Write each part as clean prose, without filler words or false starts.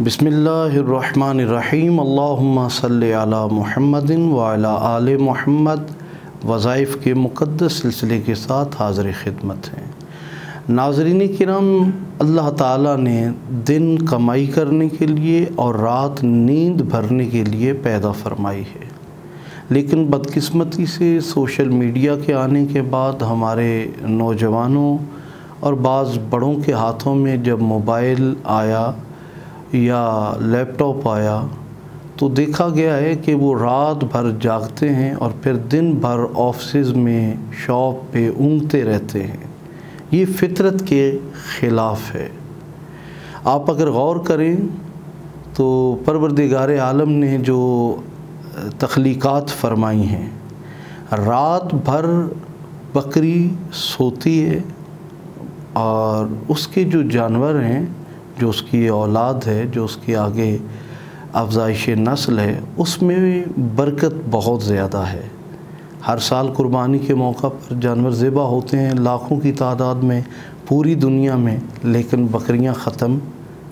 बिस्मिल्लाहिर्रहमानिर्रहीम अल्लाहुम्मा सल्ली अला मुहम्मदिन व अला आले मुहम्मद। वज़ाइफ़ के मुक़द्दस सिलसिले के साथ हाज़िर ख़िदमत हैं। नाज़रीन किराम, अल्लाह ताला ने दिन कमाई करने के लिए और रात नींद भरने के लिए पैदा फरमाई है, लेकिन बदकिस्मती से सोशल मीडिया के आने के बाद हमारे नौजवानों और बाज़ बड़ों के हाथों में जब मोबाइल आया या लैपटॉप आया तो देखा गया है कि वो रात भर जागते हैं और फिर दिन भर ऑफिस में, शॉप पे ऊँघते रहते हैं। ये फितरत के ख़िलाफ़ है। आप अगर गौर करें तो परवरदिगार आलम ने जो तख्लीक़ात फरमाई हैं, रात भर बकरी सोती है और उसके जो जानवर हैं, जो उसकी औलाद है, जो उसके आगे अफजाइश नस्ल है, उसमें बरकत बहुत ज़्यादा है। हर साल कुर्बानी के मौका पर जानवर ज़िबा होते हैं लाखों की तादाद में पूरी दुनिया में, लेकिन बकरियां ख़त्म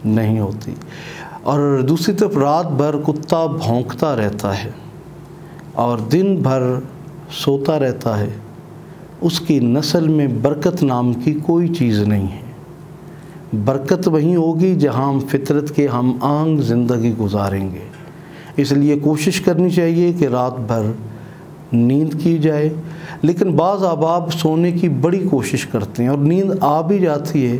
नहीं होती। और दूसरी तरफ रात भर कुत्ता भौंकता रहता है और दिन भर सोता रहता है, उसकी नस्ल में बरकत नाम की कोई चीज़ नहीं है। बरकत वहीं होगी जहां हम फितरत के हम आंग ज़िंदगी गुजारेंगे। इसलिए कोशिश करनी चाहिए कि रात भर नींद की जाए, लेकिन बाज़ अहबाब सोने की बड़ी कोशिश करते हैं और नींद आ भी जाती है।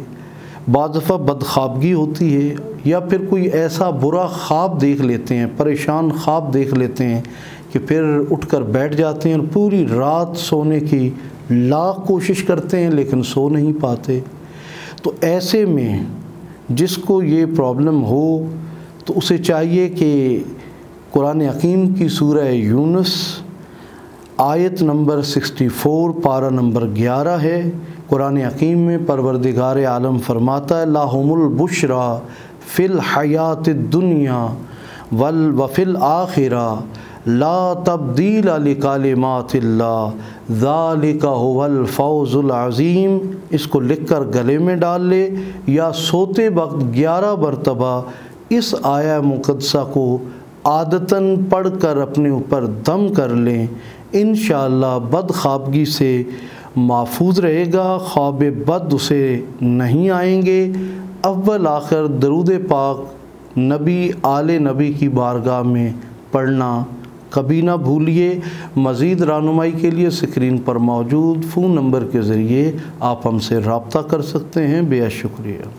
बाज़ दफ़ा बदख्वाबगी होती है या फिर कोई ऐसा बुरा ख्वाब देख लेते हैं, परेशान ख्वाब देख लेते हैं कि फिर उठकर बैठ जाते हैं और पूरी रात सोने की लाख कोशिश करते हैं लेकिन सो नहीं पाते। तो ऐसे में जिसको ये प्रॉब्लम हो तो उसे चाहिए कि कुरान हकीम की सूरह यूनुस आयत नंबर 64 पारा नंबर 11 है। कुरान हकीम में परवरदिगार आलम फरमाता है, लाहुमुल बुशरा फ़िल हयात दुनिया वल वफ़िल आखिरा ला तब्दील लिकालिमातिल्लाह ज़ालिका हुवल फ़ौज़ुल अज़ीम। इसको लिखकर गले में डाल ले या सोते वक्त 11 मरतबा इस आया मुक़द्दसा को आदतन पढ़कर अपने ऊपर दम कर लें। इंशाअल्लाह बदख्वाबगी से महफूज रहेगा, ख्वाब बद उसे नहीं आएंगे। अव्वल आखिर दरूद पाक नबी आले नबी की बारगाह में पढ़ना कभी ना भूलिए। मज़ीद रहनुमाई के लिए स्क्रीन पर मौजूद फ़ोन नंबर के ज़रिए आप हमसे रब्ता कर सकते हैं। बेहद शुक्रिया।